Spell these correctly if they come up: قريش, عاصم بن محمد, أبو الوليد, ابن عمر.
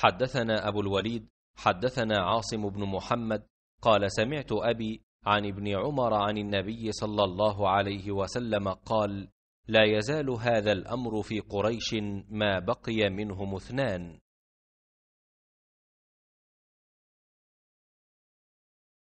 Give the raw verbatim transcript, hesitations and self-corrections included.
حدثنا أبو الوليد حدثنا عاصم بن محمد قال سمعت أبي عن ابن عمر عن النبي صلى الله عليه وسلم قال: لا يزال هذا الأمر في قريش ما بقي منهم اثنان،